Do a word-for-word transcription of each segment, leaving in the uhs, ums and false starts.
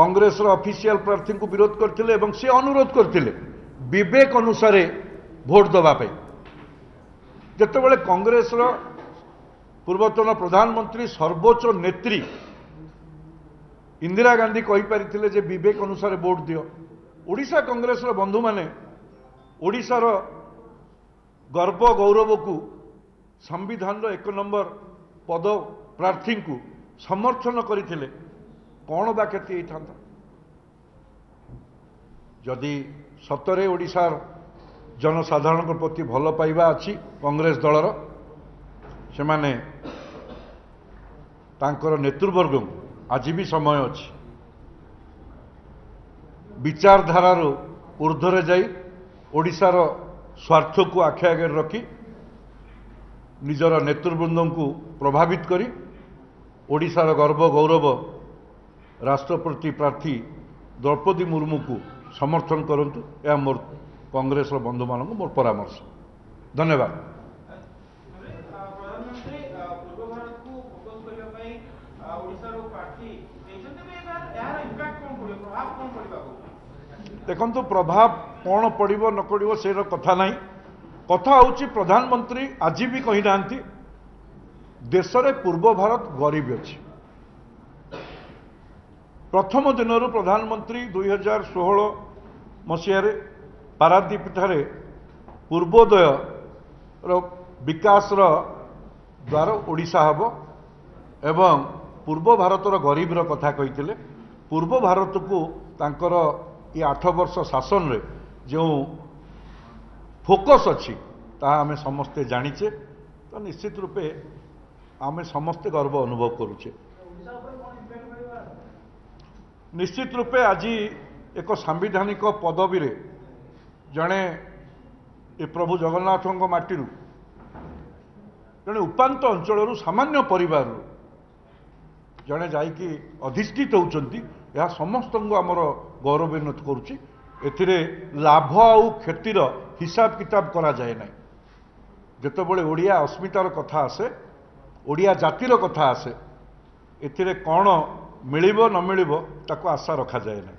Congress official प्रार्थी को विरोध करते से अनुरोध करते बेक अनुसार भोट दवाई जितेबाला कांग्रेस पूर्वतन प्रधानमंत्री सर्वोच्च नेत्री इंदिरा गांधी कहीपे बेक अनुसार भोट दियो ओडिशा कांग्रेस बंधु माने ओडिशार गर्व गौरव को संविधान एक नंबर पद प्रार्थी को समर्थन करते कौन बा क्षति होता जदि सतरे ओडिशार जनसाधारण प्रति भल पाइबा अच्छी कांग्रेस दलर से माने तांकर नेतृवर्ग आज भी समय अच्छी विचारधारार ऊर्धर जाई ओडिशार स्वार्थ को आखि आगे रखी निजर नेतृवृंद को प्रभावित करी ओडिशार गर्व गौरव राष्ट्रपति प्रार्थी द्रौपदी मुर्मू को समर्थन करंतु या मोर कांग्रेस बंधु मान मोर परामर्श धन्यवाद। देखंतु प्रभाव कौन पड़िबो न पड़िबो सेर कथा नहीं कथा होची प्रधानमंत्री आज भी कही ना देश रे पूर्व भारत गरीब अछि प्रथम दिन प्रधानमंत्री दुई हजार षोहल मसीह पारादीप ठारे पूर्वोदय विकास द्वार ओडिशा हब एवं पूर्व भारतर गरीबर कथा कही पूर्व भारत को तांकर ये आठ वर्ष शासन रे जो फोकस अच्छी आमे समस्ते जानीचे तो निश्चित रूपे आमे समस्ते गर्व अनुभव करूचे। निश्चित रूपे आज एक सांविधानिक पदवी रे जड़े ए प्रभु जगन्नाथ मटी जड़े उपात अंचल सामान्य परिवार जड़े जाधिष्ठित होती यह समस्त को आमर गौरवान्वित करुच्ची एथिरे लाभ आउ क्षतिर हिसाब किताब करा जाए ना जितेबाला ओडिया अस्मितार कथा आसे ओडिया जातिर कथा आसे एथिरे कौन मिलिबो न मिलिबो ताको आशा रखा जाए ना।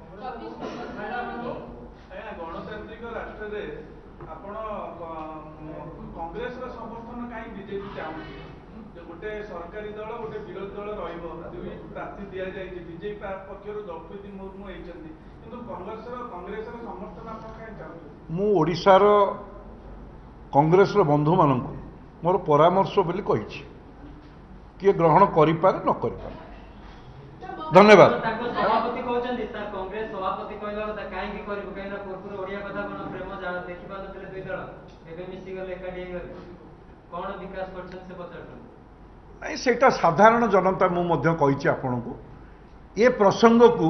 सरकारी दल गोटे विरोधी दल रही प्रार्थी दि जाए बीजेपी पक्षर द्रौपदी मुर्मू किंतु कांग्रेस कांग्रेस समर्थन आप मुशार कांग्रेस बंधु मान मोर परामर्श बोली कही किए ग्रहण करे न करे धन्यवाद। नहीं सेटा साधारण जनता मुझे कही आपण को ये प्रसंग को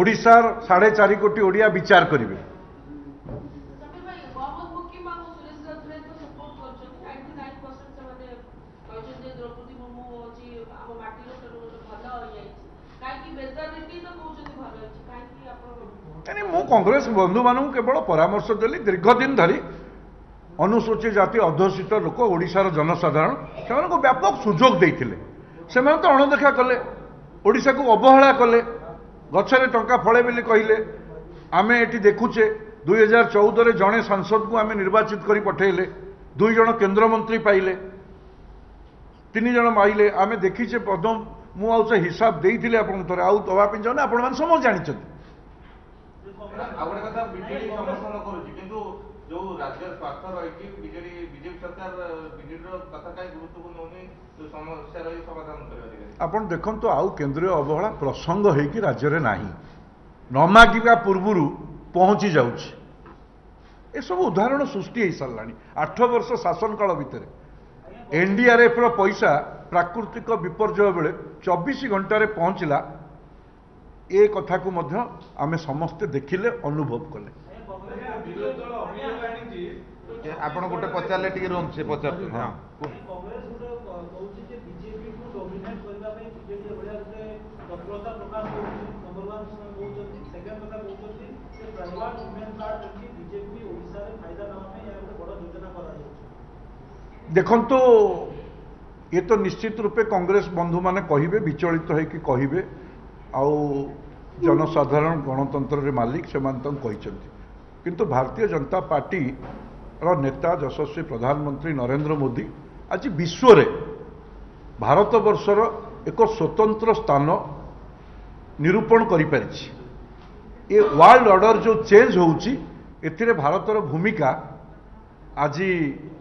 ओडिशार साढ़े चार कोटी ओडिया विचार करेंगे कांग्रेस बंधु मानू केवल परामर्श देली दीर्घ दिन धरी अनुसूचित जाति अध्यसित लोक ओडिशार जनसाधारण से व्यापक सुजोग देते से अणदेखा कले ओडिशा को अवहेला कले गचरे टंका फले बोली कहले आमे एटी देखुचे दुई हजार चौदह जड़े सांसद को आमे निर्वाचित करी पठेले दुई जन केन्द्रमंत्री पाइले तीन जन पाइले आमे देखीचे पदम मु आउ से हिसाब देइथिले आपण थोर आउ दवापि जने आपण मान समझ जानिछन आ गोटे कथा बीजेपी समर्थन करूची किंतु जो राज्य स्वार्थ रही बीजेपी बीजेपी सरकार बीजेपी कथा काय गुरुत्वपूर्ण होनी जो समस्या रही समाधान करेगा आपण देखंतु आउ केंद्रीय अवहेला प्रसंग है कि राज्य रे नाही नमागिबा पूर्वरु पहुंची जाउची ए सब उदाहरण सृष्टि हे सल्लानी आठ वर्ष शासन काल भितर एनडीआरएफ रो पैसा प्राकृतिक विपर्जय बेले चौबीस घंटे पहुंचला ए कथा को मध्य आमे समस्ते देखिले अनुभव कले आपण गोटे पचारे टी रोम से पचार देखंतु ये तो निश्चित रूपे कांग्रेस बंधु माने कहिबे विचलित होइकि कहिबे आउ जनसाधारण गणतंत्र मालिक से किंतु भारतीय जनता पार्टी रो नेता यशस्वी प्रधानमंत्री नरेंद्र मोदी आज विश्व रे भारत बर्षर एक स्वतंत्र स्थान निरूपण करिपारिछि। ए वर्ल्ड ऑर्डर जो चेंज होउछि एथिरे भारतर भूमिका आज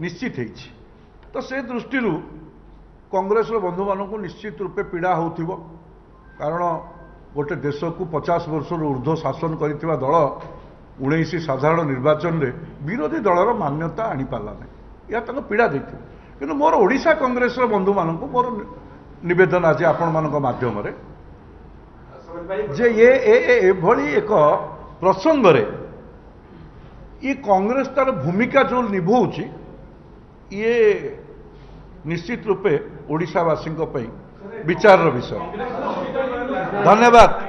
निश्चित होइछि। तो से दृष्टि कांग्रेस रो बंधु मानकु निश्चित रूपे पीड़ा होउथिबो, कारण गोटे देश को पचास वर्ष ऊर्ध्व शासन करिथिबा दल उन्नीस साधारण निर्वाचन रे विरोधी दलर मान्यता आनी पाला नहीं, या तक पीड़ा देती। किंतु मोर ओडिशा कांग्रेस रो बंधु मानकु मोर निवेदन आज आपण मानक माध्यम रे जे ये एभली एक प्रसंग रे ये कांग्रेस तार भूमिका जो निभाउछि ये निश्चित रूपे ओडिशावासी विचार विषय। धन्यवाद।